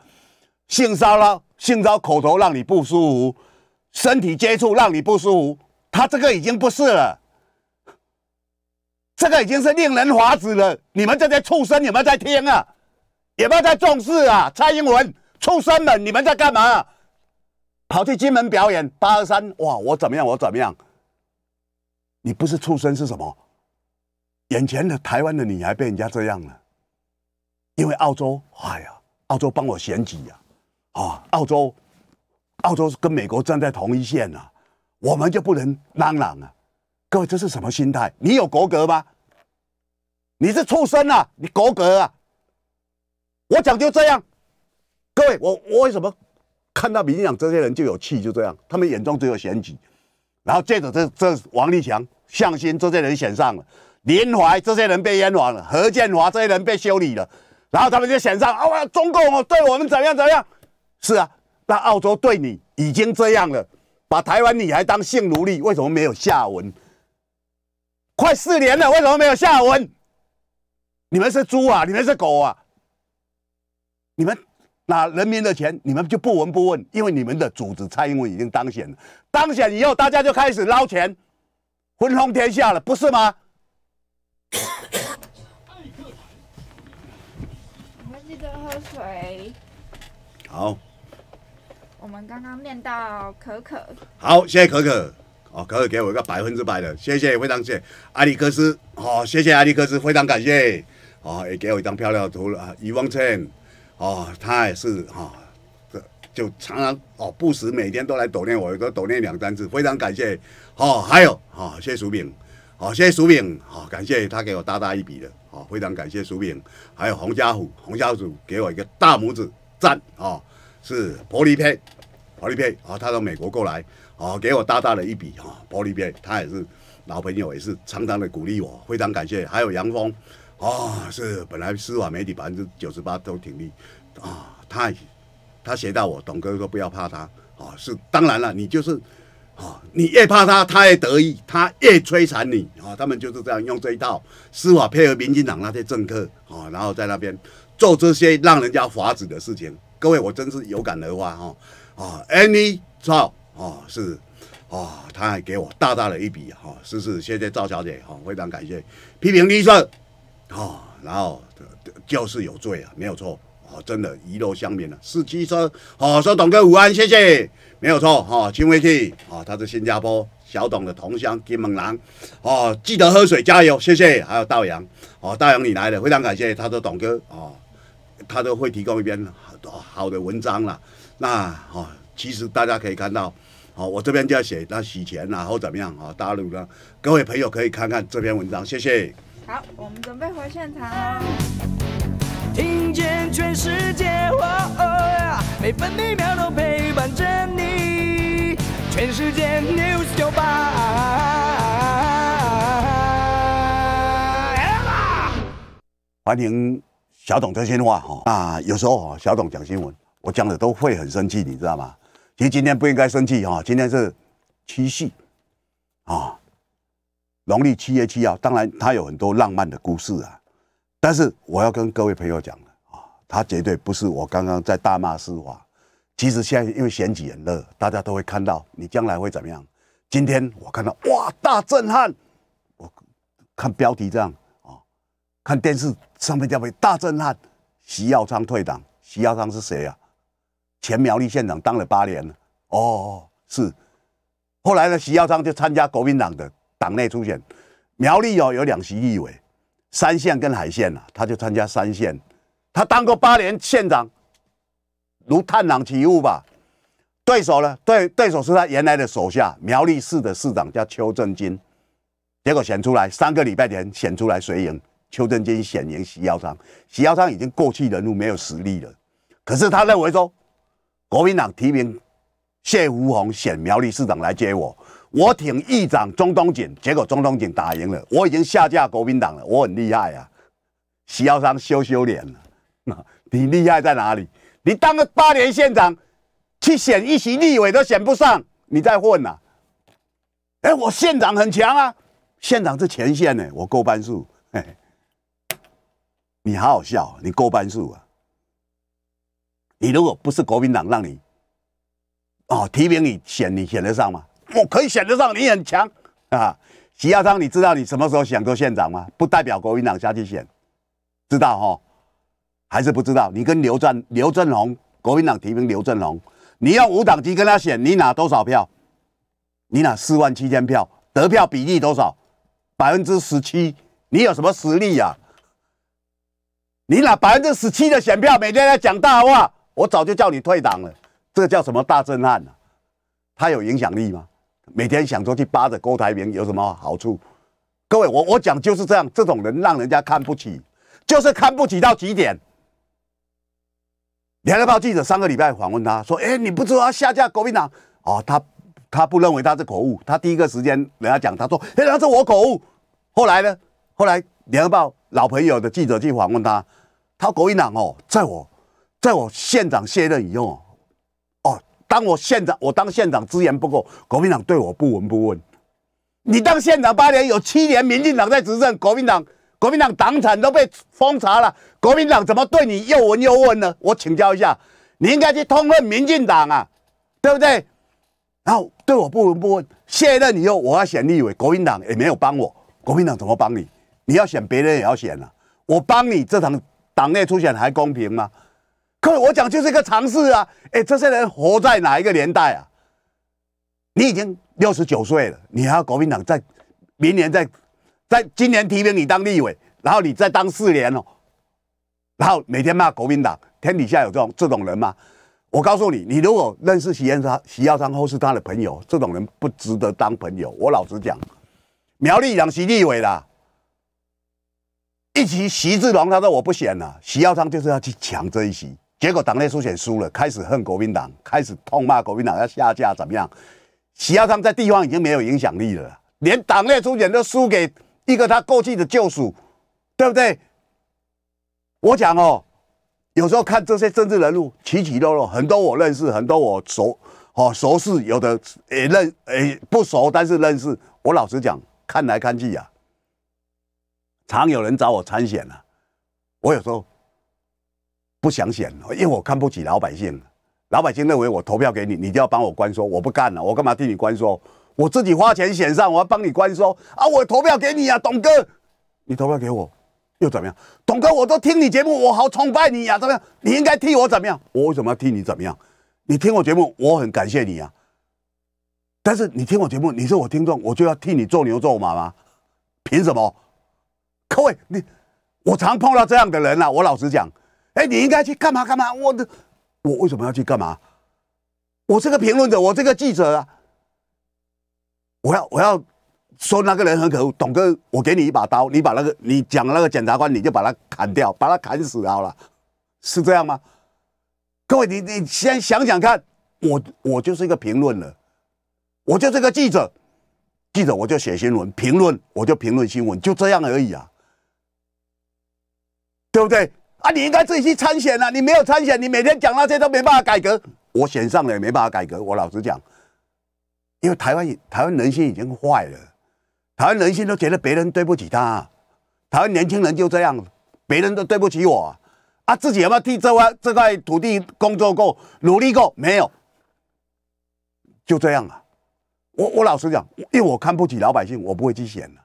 性骚口头让你不舒服，身体接触让你不舒服，她这个已经不是了。这个已经是令人滑指了，你们这些畜生有没有在听啊？有没有在重视啊？蔡英文，畜生们，你们在干嘛、啊？跑去金门表演823，哇，我怎么样？你不是畜生是什么？眼前的台湾的女孩被人家这样了，因为澳洲，哎呀，澳洲帮我选举呀、啊，啊、哦，澳洲跟美国站在同一线啊，我们就不能嚷嚷啊。各位，这是什么心态？你有国格吗？你是畜生啊！你国格啊！我讲就这样。各位，我为什么看到民进党这些人就有气？就这样，他们眼中只有选举。然后接着这王立强、向心这些人选上了，林怀这些人被冤枉了，何建华这些人被修理了，然后他们就选上啊！中共哦对我们怎么样？是啊，那澳洲对你已经这样了，把台湾你还当性奴隶，为什么没有下文？快4年了，为什么没有下文？你们是猪啊，你们是狗啊！你们拿人民的钱，你们就不闻不问，因为你们的主子蔡英文已经当选了。当选以后，大家就开始捞钱，分封天下了，不是吗？我们记得喝水。好。我们刚刚念到可可。好，谢谢可可。哦，可以给我一个100%的，谢谢，非常谢谢阿里克斯，好、哦，谢谢阿里克斯，非常感谢，哦，也给我一张漂亮的图了啊，余光倩，哦，他也是哈、哦，就常常哦不时每天都来抖念我，都抖念2-3次，非常感谢，哦，还有哦，谢谢薯饼，好、哦，谢谢薯饼，好、哦，感谢他给我大大一笔的，好、哦，非常感谢薯饼，还有洪家虎给我一个大拇指赞，哦，是玻璃片，啊、哦，他从美国过来。哦，给我大大的一笔哈，玻璃杯，他也是老朋友，也是常常的鼓励我，非常感谢。还有杨峰，哦，是本来司法媒体98%都挺立，啊、哦，他写到我，董哥说不要怕他，啊、哦，是当然了，你就是，啊、哦，你越怕他，他越得意，他越摧残你，啊、哦，他们就是这样用这一套司法配合民进党那些政客，啊、哦，然后在那边做这些让人家发指的事情。各位，我真是有感而发哈，啊 ，Annie 赵。哦，是，哦，他还给我大大的一笔哈、哦，是，谢谢赵小姐哈、哦，非常感谢，批评绿色，哦，然后就是有罪啊，没有错，哦，真的遗漏乡民了，47车，哦，说董哥午安，谢谢，没有错哈，亲卫弟，哦，他是新加坡小董的同乡金门人，哦，记得喝水加油，谢谢，还有道阳，哦，道阳你来了，非常感谢，他说董哥哦，他都会提供一篇好的文章啦，那哦。其实大家可以看到，哦，我这边就要写那洗钱然后怎么样啊、哦？大陆呢，各位朋友可以看看这篇文章，谢谢。好，我们准备回现场了。听见全世界，哦，每分每秒都陪伴着你，全世界 News 98。欢迎小董真心话哈、哦。那有时候、哦、小董讲新闻，我讲的都会很生气，你知道吗？其实今天不应该生气啊、哦！今天是七夕啊，农历7月7号。当然，它有很多浪漫的故事啊。但是我要跟各位朋友讲的啊，它绝对不是我刚刚在大骂司法。其实现在因为选举很热，大家都会看到你将来会怎么样。今天我看到哇，大震撼！我看标题这样啊，看电视上面标题大震撼，徐耀昌退党。徐耀昌是谁啊？前苗栗县长当了8年了。哦，是。后来呢，徐耀昌就参加国民党的党内初选，苗栗哦有2席立委，3县跟海县啊，他就参加3县。他当过8年县长，如探囊取物吧。对手呢？对手是他原来的手下，苗栗市的市长叫邱正金。结果选出来，3个礼拜前选出来谁赢？邱正金选赢徐耀昌。徐耀昌已经过气人物，没有实力了。可是他认为说，国民党提名谢福鸿选苗栗市长来接我，我挺议长钟东锦，结果钟东锦打赢了，我已经下架国民党了，我很厉害啊。徐耀昌羞脸了，你厉害在哪里？你当了8年县长，去选1席立委都选不上，你在混啊？哎，我县长很强啊。县长是前线呢，我过半数，哎，你好好笑，你过半数啊！你如果不是国民党让你，哦，提名你选，你选得上吗？我可以选得上，你很强啊！徐耀昌，你知道你什么时候选过县长吗？不代表国民党下去选，知道齁？还是不知道？你跟刘振宏，国民党提名刘振宏，你要5党籍跟他选，你拿多少票？你拿47000票，得票比例多少？17%，你有什么实力啊？你拿17%的选票，每天来讲大话，我早就叫你退党了。这叫什么大震撼啊？他有影响力吗？每天想说去扒着郭台铭有什么好处？各位，我讲就是这样，这种人让人家看不起，就是看不起到极点。联合报记者3个礼拜访问他说：“哎，你不知道他下架国民党哦，他不认为他是口误，他第一个时间人家讲，他说：“哎，那是我口误。”后来呢？后来联合报老朋友的记者去访问他，他国民党哦，在我县长卸任以后，哦，我当县长资源不够，国民党对我不闻不问。你当县长8年，有7年民进党在执政，国民党党产都被封查了，国民党怎么对你又闻又问呢？我请教一下，你应该去痛恨民进党啊，对不对？然后对我不闻不问，卸任以后我要选立委，国民党也没有帮我，国民党怎么帮你？你要选别人也要选啊，我帮你这场党内初选还公平吗？各位，我讲就是一个常识啊！哎，这些人活在哪一个年代啊？你已经69岁了，你还要国民党在明年在今年提名你当立委，然后你再当4年哦，然后每天骂国民党，天底下有这种人吗？我告诉你，你如果认识徐耀昌或是他的朋友，这种人不值得当朋友。我老实讲，苗栗2席立委啦，1席徐志龙他说我不选了，徐耀昌就是要去抢这1席，结果党内初选输了，开始恨国民党，开始痛骂国民党要下架怎么样？徐耀昌在地方已经没有影响力了，连党内初选都输给一个他过去的旧属，对不对？我讲哦。有时候看这些政治人物起起落落，很多我认识，很多我熟识，有的也不熟，但是认识。我老实讲，看来看去啊，常有人找我参选啊，我有时候不想选，因为我看不起老百姓。老百姓认为我投票给你，你就要帮我关说，我不干了，我干嘛替你关说？我自己花钱选上，我要帮你关说啊！我投票给你啊，董哥，你投票给我。又怎么样？董哥，我都听你节目，我好崇拜你呀、啊！怎么样？你应该替我怎么样？我为什么要替你怎么样？你听我节目，我很感谢你啊。但是你听我节目，你是我听众，我就要替你做牛做马吗？凭什么？各位，我常碰到这样的人啊。我老实讲，哎，你应该去干嘛干嘛？我为什么要去干嘛？我这个评论者，我这个记者啊，我要。说那个人很可恶，董哥，我给你1把刀，你把你讲那个检察官，你就把他砍掉，把他砍死好了，是这样吗？各位，你先想想看，我就是一个评论了，我就是个记者我就写新闻，评论我就评论新闻，就这样而已啊，对不对？啊，你应该自己去参选啊，你没有参选，你每天讲那些都没办法改革，我选上了也没办法改革，我老实讲，因为台湾人心已经坏了。台湾人心都觉得别人对不起他、啊，台湾年轻人就这样，别人都对不起我 啊！自己有没有替这块土地工作过、努力过？没有，就这样啊！我老实讲，因为我看不起老百姓，我不会去选的、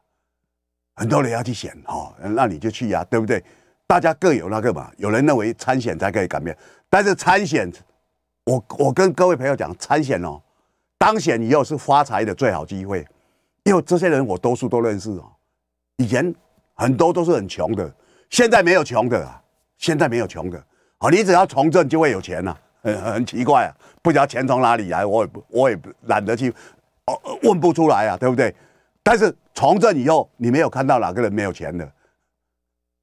啊。很多人要去选哈、哦，那你就去呀、啊，对不对？大家各有那个嘛。有人认为参选才可以改变，但是参选，我跟各位朋友讲，参选哦，当选以后是发财的最好机会，因为这些人我多数都认识哦，以前很多都是很穷的，现在没有穷的、啊，现在没有穷的，好、哦，你只要从政就会有钱呐、啊。 很奇怪啊，不知道钱从哪里来，我也懒得去，问不出来啊，对不对？但是从政以后，你没有看到哪个人没有钱的。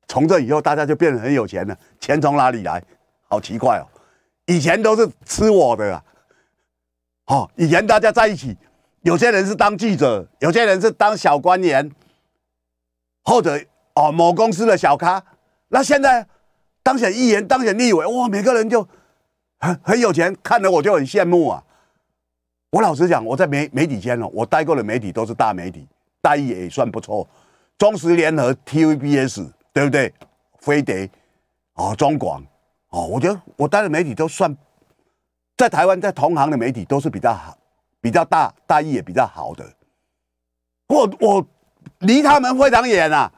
从政以后，大家就变得很有钱了，钱从哪里来？好奇怪哦，以前都是吃我的啊，哦，以前大家在一起，有些人是当记者，有些人是当小官员，或者哦某公司的小咖。那现在当选议员、当选立委，哇，每个人就。 很有钱，看了我就很羡慕啊！我老实讲，我在媒体圈哦，我待过的媒体都是大媒体，待遇也算不错。中时联合、TVBS， 对不对？飞碟，哦，中广，哦，我觉得我待的媒体都算，在台湾在同行的媒体都是比较好、比较大，待遇也比较好的。我离他们非常远啊！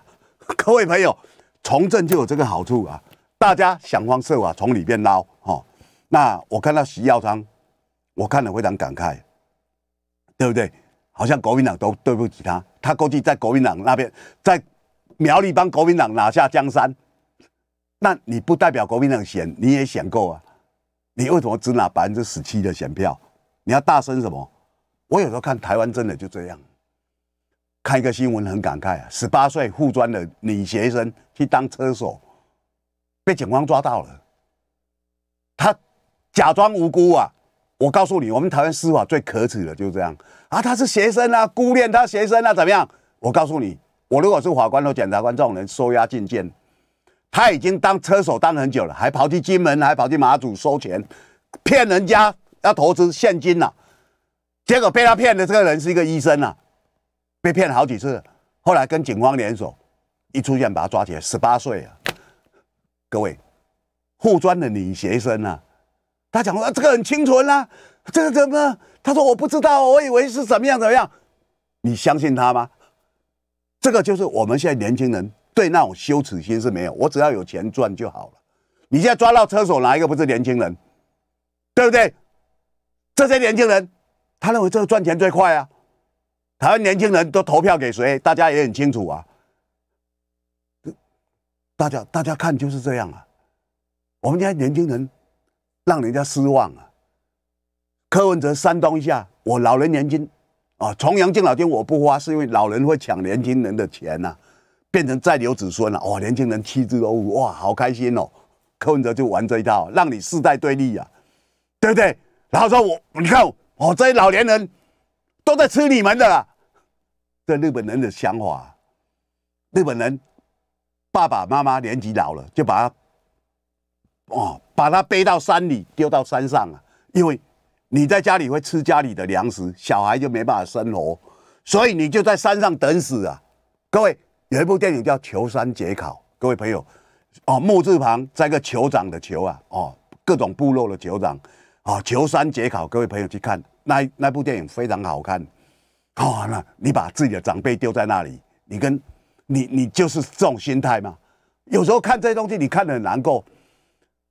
各位朋友，从政就有这个好处啊，大家想方设法从里边捞哦。 那我看到徐耀昌，我看了非常感慨，对不对？好像国民党都对不起他，他过去在国民党那边，在苗栗帮国民党拿下江山，那你不代表国民党选，你也选够啊？你为什么只拿17%的选票？你要大声什么？我有时候看台湾真的就这样，看一个新闻很感慨啊，18岁护专的女学生去当车手，被警方抓到了，她。 假装无辜啊！我告诉你，我们台湾司法最可耻的就是这样啊！他是学生啊，孤恋他学生啊，怎么样？我告诉你，我如果是法官或检察官，这种人收押禁见，他已经当车手当很久了，还跑去金门，还跑去马祖收钱，骗人家要投资现金啊。结果被他骗的这个人是一个医生啊，被骗好几次，后来跟警方联手，一出现把他抓起来，18岁啊！各位，护专的女学生啊！ 他讲说、啊、这个很清纯啊，这个怎么？他说我不知道，我以为是怎么样。你相信他吗？这个就是我们现在年轻人对那种羞耻心是没有，我只要有钱赚就好了。你现在抓到车手哪一个不是年轻人？对不对？这些年轻人，他认为这个赚钱最快啊。台湾年轻人都投票给谁？大家也很清楚啊。大家看就是这样啊。我们现在年轻人。 让人家失望啊！柯文哲煽动一下，我老人年金啊，重阳敬老金我不花，是因为老人会抢年轻人的钱呐、啊，变成再留子孙了、啊。哇，年轻人弃之若鹜，哇，好开心哦！柯文哲就玩这一套，让你世代对立啊，对不对？然后说我，你看我这些老年人都在吃你们的啦。这日本人的想法、啊，日本人爸爸妈妈年纪老了，就把他。 哦，把它背到山里，丢到山上啊！因为你在家里会吃家里的粮食，小孩就没办法生活，所以你就在山上等死啊！各位，有一部电影叫《求山解考》，各位朋友，哦，木字旁加个酋长的酋啊，哦，各种部落的酋长，哦，求山解考，各位朋友去看那部电影非常好看。哦，那你把自己的长辈丢在那里，你就是这种心态嘛？有时候看这些东西，你看得很难过。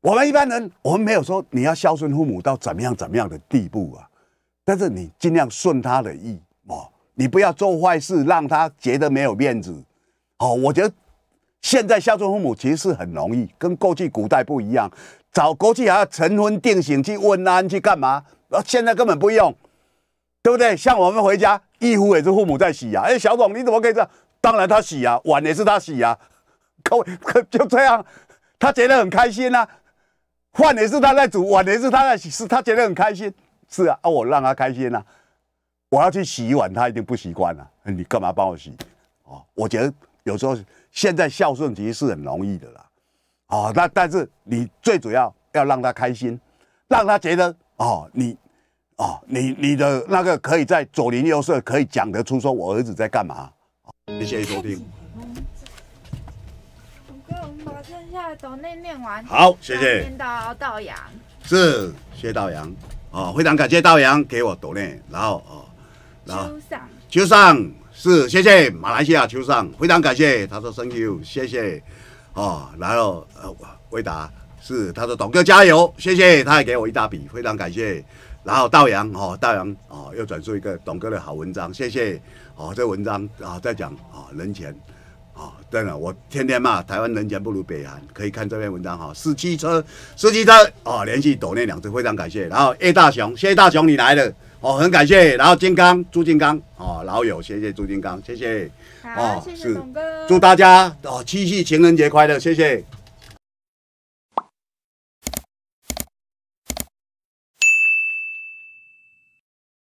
我们一般人，我们没有说你要孝顺父母到怎么样的地步啊，但是你尽量顺他的意哦，你不要做坏事让他觉得没有面子。哦，我觉得现在孝顺父母其实是很容易，跟过去古代不一样，早过去还要晨昏定省去问安去干嘛，现在根本不用，对不对？像我们回家衣服也是父母在洗啊，哎，小董你怎么可以这样？当然他洗啊，碗也是他洗啊，各位就这样，他觉得很开心啊。 饭也是他在煮，碗也是他在洗，是他觉得很开心。是啊，啊，我让他开心啊。我要去洗碗，他一定不习惯了。你干嘛帮我洗？哦，我觉得有时候现在孝顺其实是很容易的啦。哦，那但是你最主要让他开心，让他觉得哦，你的那个可以在左邻右舍可以讲得出，说我儿子在干嘛。哦、谢谢收听。剩下的抖内念完，好，谢谢。念到道阳，是谢道阳哦，非常感谢道阳给我抖内，然后哦，然后，秋上是，谢谢马来西亚球上，非常感谢。他说 ，Thank you， 谢谢。哦，然后魏达是，他说董哥加油，谢谢，他也给我一大笔，非常感谢。然后道阳哦，道阳哦，又转述一个董哥的好文章，谢谢。哦，这文章啊、哦、在讲啊、哦、人权，啊、哦、真的我天天骂台湾人权不如北韩，可以看这篇文章哈、哦。司机车哦，连续抖那2次，非常感谢。然后叶大雄，谢谢大雄你来了。 哦，很感谢，然后金刚朱金刚哦，老友，谢谢朱金刚，谢谢，好，哦、谢谢董哥，祝大家哦七夕情人节快乐，谢谢。